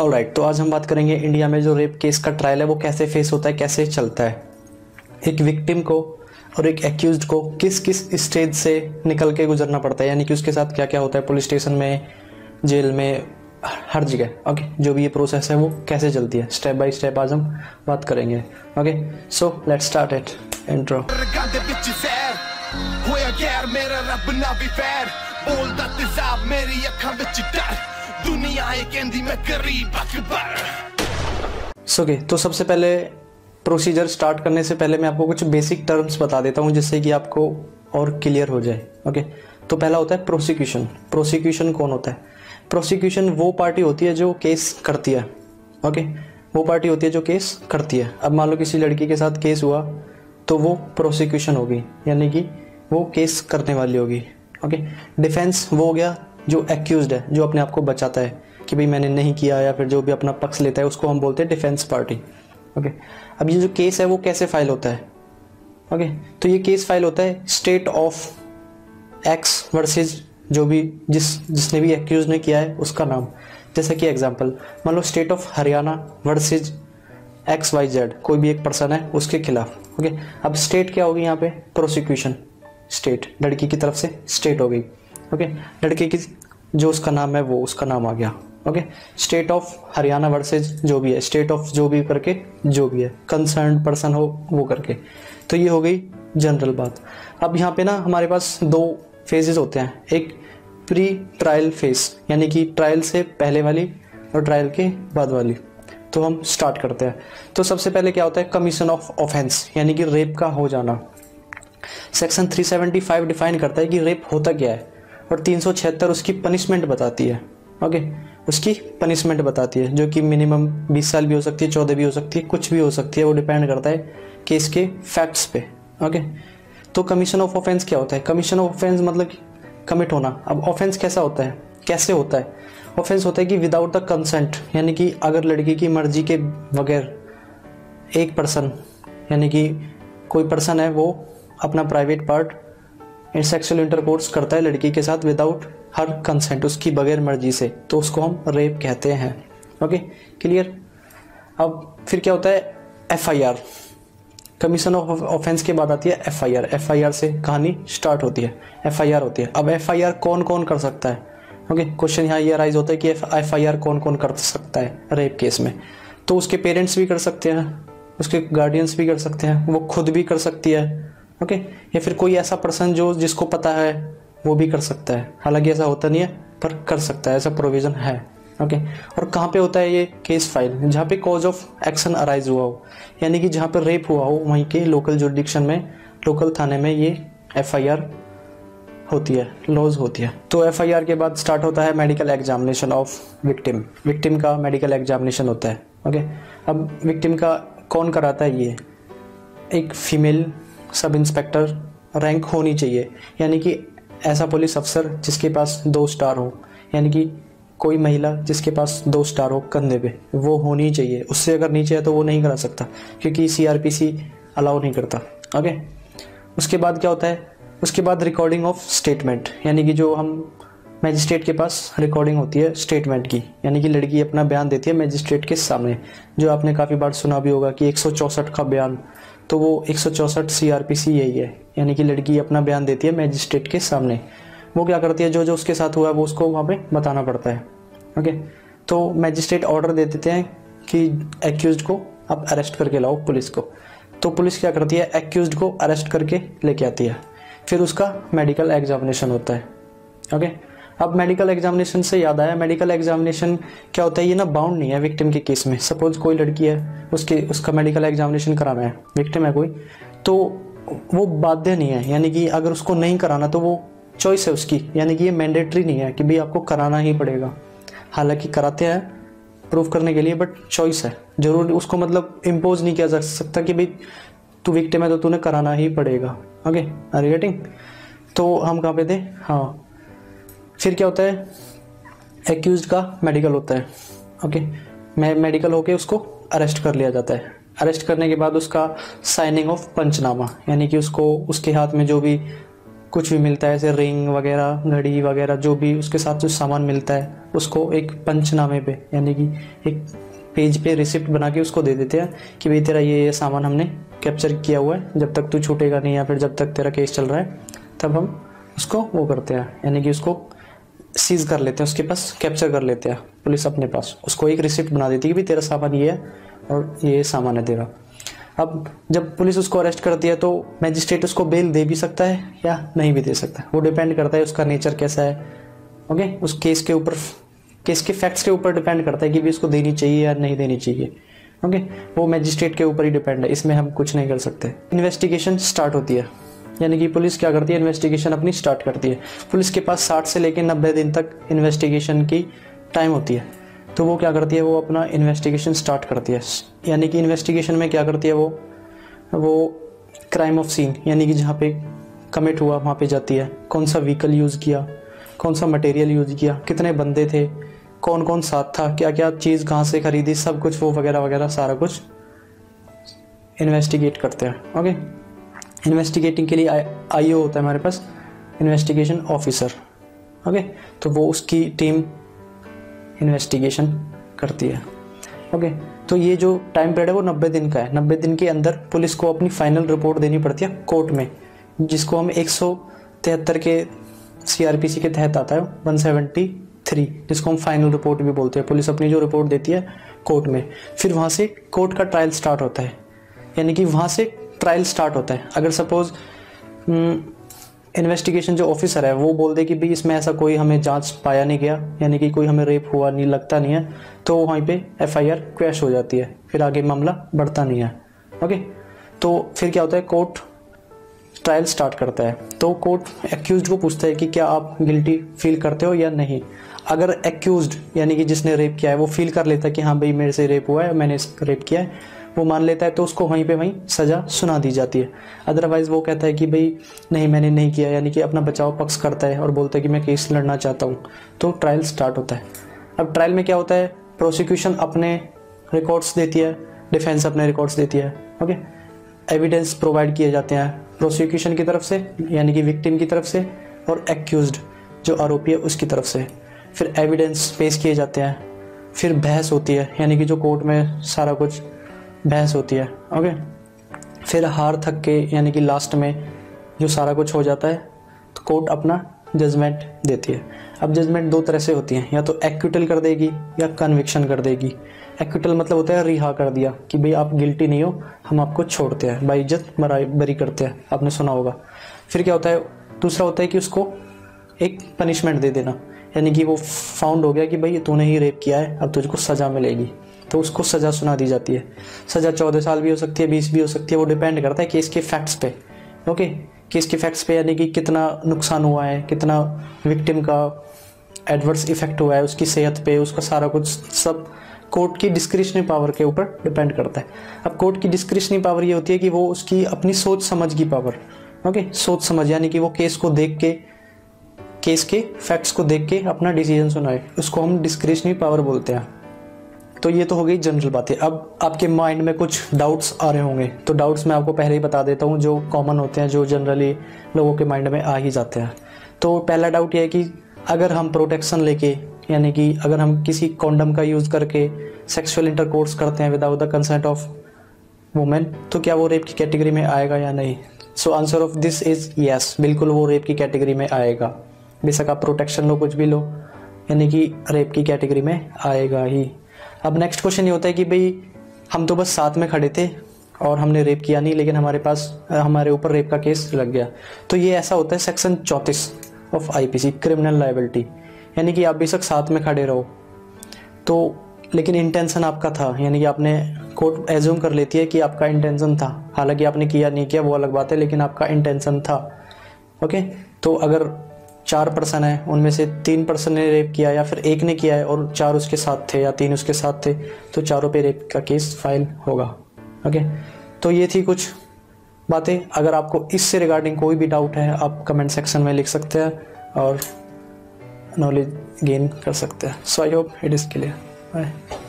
Alright, तो आज हम बात करेंगे इंडिया में जो रेप केस का ट्रायल है वो कैसे फेस होता है, कैसे चलता है, एक विक्टिम को और एक एक्यूज्ड को किस किस स्टेज से निकल के गुजरना पड़ता है, यानी कि उसके साथ क्या क्या होता है पुलिस स्टेशन में, जेल में, हर जगह। ओके, जो भी ये प्रोसेस है वो कैसे चलती है स्टेप बाय स्टेप आज हम बात करेंगे। Okay, so let's start it. Intro. Okay, तो सबसे पहले प्रोसीजर स्टार्ट करने से पहले मैं आपको कुछ बेसिक टर्म्स बता देता हूँ जिससे कि आपको और क्लियर हो जाए। ओके, तो पहला होता है प्रोसिक्यूशन। प्रोसिक्यूशन कौन होता है? प्रोसिक्यूशन वो पार्टी होती है जो केस करती है। ओके, वो पार्टी होती है जो केस करती है। अब मान लो किसी लड़की के साथ केस हुआ तो वो प्रोसिक्यूशन होगी, यानी कि वो केस करने वाली होगी। ओके, डिफेंस वो हो गया जो एक्यूज्ड है, जो अपने आप को बचाता है कि भाई मैंने नहीं किया, या फिर जो भी अपना पक्ष लेता है उसको हम बोलते हैं डिफेंस पार्टी। ओके, अब ये जो केस है वो कैसे फाइल होता है? ओके, तो ये केस फाइल होता है स्टेट ऑफ एक्स वर्सेस जो भी जिसने भी एक्यूज ने किया है उसका नाम। जैसा कि एग्जांपल मान लो state of Haryana versus x Y Z, कोई भी एक पर्सन है उसके खिलाफ। ओके, अब स्टेट क्या होगी यहाँ पे? प्रोसिक्यूशन स्टेट, लड़की की तरफ से स्टेट हो गई। ओके, लड़की की जो उसका नाम है वो उसका नाम आ गया। Okay, state of Haryana versus जो भी है, स्टेट ऑफ जो भी करके जो भी है, कंसर्न पर्सन हो वो करके। तो ये हो गई जनरल बात। अब यहाँ पे ना हमारे पास दो फेजेस होते हैं, एक प्री ट्रायल फेज यानी कि ट्रायल से पहले वाली और ट्रायल के बाद वाली। तो हम स्टार्ट करते हैं। तो सबसे पहले क्या होता है? कमीशन ऑफ ऑफेंस, यानी कि रेप का हो जाना। सेक्शन 375 डिफाइन करता है कि रेप होता क्या है और 376 उसकी पनिशमेंट बताती है। ओके, उसकी पनिशमेंट बताती है जो कि मिनिमम 20 साल भी हो सकती है, 14 भी हो सकती है, कुछ भी हो सकती है, वो डिपेंड करता है केस के फैक्ट्स पे। ओके, तो कमीशन ऑफ ऑफेंस क्या होता है? कमीशन ऑफ ऑफेंस मतलब कमिट होना। अब ऑफेंस कैसा होता है, कैसे होता है? ऑफेंस होता है कि विदाउट द कंसेंट, यानी कि अगर लड़की की मर्जी के बगैर एक पर्सन, यानी कि कोई पर्सन है वो अपना प्राइवेट पार्ट सेक्सुअल इंटरकोर्स करता है लड़की के साथ विदाउट हर कंसेंट, उसकी बगैर मर्जी से, तो उसको हम रेप कहते हैं। Okay, clear. अब फिर क्या होता है? एफआईआर। कमीशन ऑफ ऑफेंस के बाद आती है एफआईआर। एफआईआर से कहानी स्टार्ट होती है, एफआईआर होती है। अब एफआईआर कौन कौन कर सकता है? ओके, क्वेश्चन यहाँ ये अराइज होता है कि एफआईआर कौन कौन कर सकता है रेप केस में। तो उसके पेरेंट्स भी कर सकते हैं, उसके गार्डियंस भी कर सकते हैं, वो खुद भी कर सकती है। ओके, या फिर कोई ऐसा पर्सन जो जिसको पता है वो भी कर सकता है, हालांकि ऐसा होता नहीं है पर कर सकता है, ऐसा प्रोविज़न है। ओके, और कहाँ पे होता है ये केस फाइल? जहाँ पे कॉज ऑफ एक्शन अराइज हुआ हो, यानी कि जहाँ पे रेप हुआ हो वहीं के लोकल जुरिडिक्शन में, लोकल थाने में ये एफआईआर होती है, लॉज होती है। तो एफआईआर के बाद स्टार्ट होता है medical examination of victim. Victim का मेडिकल एग्जामिनेशन होता है। ओके, अब विक्टिम का कौन कराता है? ये एक फीमेल सब इंस्पेक्टर रैंक होनी चाहिए, यानी कि ऐसा पुलिस अफसर जिसके पास 2 स्टार हो, यानी कि कोई महिला जिसके पास 2 स्टार हो कंधे पे, वो होनी चाहिए। उससे अगर नीचे है तो वो नहीं करा सकता क्योंकि CRPC अलाउ नहीं करता। ओके, उसके बाद क्या होता है? उसके बाद रिकॉर्डिंग ऑफ स्टेटमेंट, यानी कि जो हम मैजिस्ट्रेट के पास रिकॉर्डिंग होती है स्टेटमेंट की, यानी कि लड़की अपना बयान देती है मैजिस्ट्रेट के सामने, जो आपने काफ़ी बार सुना भी होगा कि 164 का बयान, तो वो 164 CRPC यही है, यानी कि लड़की अपना बयान देती है मैजिस्ट्रेट के सामने। वो क्या करती है? जो जो उसके साथ हुआ है वो उसको वहाँ पे बताना पड़ता है। ओके, तो मैजिस्ट्रेट ऑर्डर दे देते हैं कि एक्यूज्ड को आप अरेस्ट करके लाओ पुलिस को। तो पुलिस क्या करती है? एक्यूज्ड को अरेस्ट करके लेके आती है, फिर उसका मेडिकल एग्जामिनेशन होता है। ओके, अब मेडिकल एग्जामिनेशन से याद आया, मेडिकल एग्जामिनेशन क्या होता है? ये ना बाउंड नहीं है विक्टिम के केस में। सपोज कोई लड़की है, उसका मेडिकल एग्जामिनेशन कराना है, विक्टिम है कोई, तो वो बाध्य नहीं है, यानी कि अगर उसको नहीं कराना तो वो चॉइस है उसकी, यानी कि ये मैंडेटरी नहीं है कि भाई आपको कराना ही पड़ेगा। हालांकि कराते हैं प्रूफ करने के लिए, बट चॉइस है, जरूर उसको मतलब इम्पोज नहीं किया जा सकता कि भाई तू विक्टिम है तो तूने कराना ही पड़ेगा। Okay, are you getting? तो हम कहाँ पे थे? हाँ, फिर क्या होता है? एक्यूज्ड का मेडिकल होता है। ओके, मेडिकल होके उसको अरेस्ट कर लिया जाता है। अरेस्ट करने के बाद उसका साइनिंग ऑफ पंचनामा, यानी कि उसको उसके हाथ में जो भी कुछ भी मिलता है, जैसे रिंग वगैरह, घड़ी वगैरह, जो भी उसके साथ जो सामान मिलता है उसको एक पंचनामे पे यानी कि एक पेज पे रिसिप्ट बना के उसको दे देते हैं कि भाई तेरा ये सामान हमने कैप्चर किया हुआ है, जब तक तू छूटेगा नहीं या फिर जब तक तेरा केस चल रहा है तब हम उसको वो करते हैं यानी कि उसको सीज़ कर लेते हैं, उसके पास कैप्चर कर लेते हैं पुलिस अपने पास, उसको एक रिसिप्ट बना देती है कि भाई तेरा सामान ये है और ये सामान है तेरा। अब जब पुलिस उसको अरेस्ट करती है तो मैजिस्ट्रेट उसको बेल दे भी सकता है या नहीं भी दे सकता, वो डिपेंड करता है उसका नेचर कैसा है, ओके, उस केस के ऊपर, केस के फैक्ट्स के ऊपर डिपेंड करता है कि भी इसको देनी चाहिए या नहीं देनी चाहिए, ओके, वो मैजिस्ट्रेट के ऊपर ही डिपेंड है, इसमें हम कुछ नहीं कर सकते। इन्वेस्टिगेशन स्टार्ट होती है यानी कि पुलिस क्या करती है, इन्वेस्टिगेशन अपनी स्टार्ट करती है। पुलिस के पास 60 से लेकर 90 दिन तक इन्वेस्टिगेशन की टाइम होती है, तो वो क्या करती है, वो अपना इन्वेस्टिगेशन स्टार्ट करती है यानी कि इन्वेस्टिगेशन में क्या करती है, वो क्राइम ऑफ सीन यानी कि जहाँ पे कमिट हुआ वहाँ पे जाती है, कौन सा व्हीकल यूज़ किया, कौन सा मटेरियल यूज़ किया, कितने बंदे थे, कौन कौन साथ था, क्या क्या चीज़ कहाँ से खरीदी, सब कुछ वो वगैरह वगैरह सारा कुछ इन्वेस्टिगेट करते हैं, ओके। इन्वेस्टिगेटिंग के लिए IO होता है हमारे पास, इन्वेस्टिगेशन ऑफिसर, ओके, तो वो उसकी टीम इन्वेस्टिगेशन करती है, ओके। तो ये जो टाइम पीरियड है वो 90 दिन का है, 90 दिन के अंदर पुलिस को अपनी फाइनल रिपोर्ट देनी पड़ती है कोर्ट में, जिसको हम 173 के CRPC के तहत आता है 173, जिसको हम फाइनल रिपोर्ट भी बोलते हैं। पुलिस अपनी जो रिपोर्ट देती है कोर्ट में, फिर वहाँ से कोर्ट का ट्रायल स्टार्ट होता है यानी कि वहाँ से ट्रायल स्टार्ट होता है। अगर सपोज इन्वेस्टिगेशन जो ऑफिसर है वो बोल दे कि भाई इसमें ऐसा कोई हमें जांच पाया नहीं गया यानी कि कोई हमें रेप हुआ नहीं, लगता नहीं है, तो वहीं पे FIR क्रैश हो जाती है, फिर आगे मामला बढ़ता नहीं है, ओके। तो फिर क्या होता है, कोर्ट ट्रायल स्टार्ट करता है, तो कोर्ट एक्यूज्ड को पूछता है कि क्या आप गिल्टी फील करते हो या नहीं। अगर एक्यूज्ड यानी कि जिसने रेप किया है वो फील कर लेता है कि हाँ भाई मेरे से रेप हुआ है, मैंने रेप किया है, वो मान लेता है, तो उसको वहीं पे वहीं सज़ा सुना दी जाती है। अदरवाइज़ वो कहता है कि भाई नहीं मैंने नहीं किया, यानी कि अपना बचाव पक्ष करता है और बोलता है कि मैं केस लड़ना चाहता हूँ, तो ट्रायल स्टार्ट होता है। अब ट्रायल में क्या होता है, प्रोसिक्यूशन अपने रिकॉर्ड्स देती है, डिफेंस अपने रिकॉर्ड्स देती है, ओके, एविडेंस प्रोवाइड किए जाते हैं प्रोसिक्यूशन की तरफ से यानी कि विक्टिम की तरफ से और एक्यूज्ड जो आरोपी है उसकी तरफ से, फिर एविडेंस पेश किए जाते हैं, फिर बहस होती है यानी कि जो कोर्ट में सारा कुछ बहस होती है, ओके, फिर हार थक के यानी कि लास्ट में जो सारा कुछ हो जाता है तो कोर्ट अपना जजमेंट देती है। अब जजमेंट दो तरह से होती है, या तो एक्यूटल कर देगी या कन्विक्शन कर देगी। एक्यूटल मतलब होता है रिहा कर दिया कि भाई आप गिल्टी नहीं हो, हम आपको छोड़ते हैं, भाई इज्जत बरी करते हैं, आपने सुना होगा। फिर क्या होता है, दूसरा होता है कि उसको एक पनिशमेंट दे देना यानी कि वो फाउंड हो गया कि भाई तूने ही रेप किया है, अब तुझको सज़ा मिलेगी, तो उसको सज़ा सुना दी जाती है। सज़ा 14 साल भी हो सकती है, 20 भी हो सकती है, वो डिपेंड करता है केस के फैक्ट्स पे, ओके, केस के फैक्ट्स पे यानी कि कितना नुकसान हुआ है, कितना विक्टिम का एडवर्स इफेक्ट हुआ है, उसकी सेहत पे, उसका सारा कुछ सब कोर्ट की डिस्क्रिशनरी पावर के ऊपर डिपेंड करता है। अब कोर्ट की डिस्क्रिशनरी पावर ये होती है कि वो उसकी अपनी सोच समझ की पावर, ओके, सोच समझ यानी कि वो केस को देख के, केस के फैक्ट्स को देख के अपना डिसीजन सुनाए, उसको हम डिस्क्रिशनरी पावर बोलते हैं। तो ये तो हो गई जनरल बातें। अब आपके माइंड में कुछ डाउट्स आ रहे होंगे, तो डाउट्स मैं आपको पहले ही बता देता हूँ जो कॉमन होते हैं, जो जनरली लोगों के माइंड में आ ही जाते हैं। तो पहला डाउट ये है कि अगर हम प्रोटेक्शन लेके यानी कि अगर हम किसी कॉन्डम का यूज़ करके सेक्सुअल इंटरकोर्स करते हैं without the consent of women, तो क्या वो रेप की कैटेगरी में आएगा या नहीं। So answer of this is yes, बिल्कुल वो रेप की कैटेगरी में आएगा, बेशक आप प्रोटेक्शन लो कुछ भी लो, यानी कि रेप की कैटेगरी में आएगा ही। अब नेक्स्ट क्वेश्चन ये होता है कि भाई हम तो बस साथ में खड़े थे और हमने रेप किया नहीं, लेकिन हमारे ऊपर रेप का केस लग गया, तो ये ऐसा होता है section 34 of IPC criminal liability, यानी कि आप बेशक साथ में खड़े रहो तो, लेकिन इंटेंशन आपका था, यानी कि आपने, कोर्ट एज्यूम कर लेती है कि आपका इंटेंशन था, हालांकि आपने किया नहीं किया वो अलग बात है, लेकिन आपका इंटेंशन था, ओके। तो अगर 4 पर्सन है, उनमें से 3 पर्सन ने रेप किया या फिर एक ने किया है और 4 उसके साथ थे या 3 उसके साथ थे, तो 4 पे रेप का केस फाइल होगा, ओके। तो ये थी कुछ बातें। अगर आपको इससे रिगार्डिंग कोई भी डाउट है आप कमेंट सेक्शन में लिख सकते हैं और नॉलेज गेन कर सकते हैं। So I hope it is clear. Bye.